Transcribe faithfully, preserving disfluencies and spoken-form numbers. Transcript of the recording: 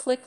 Click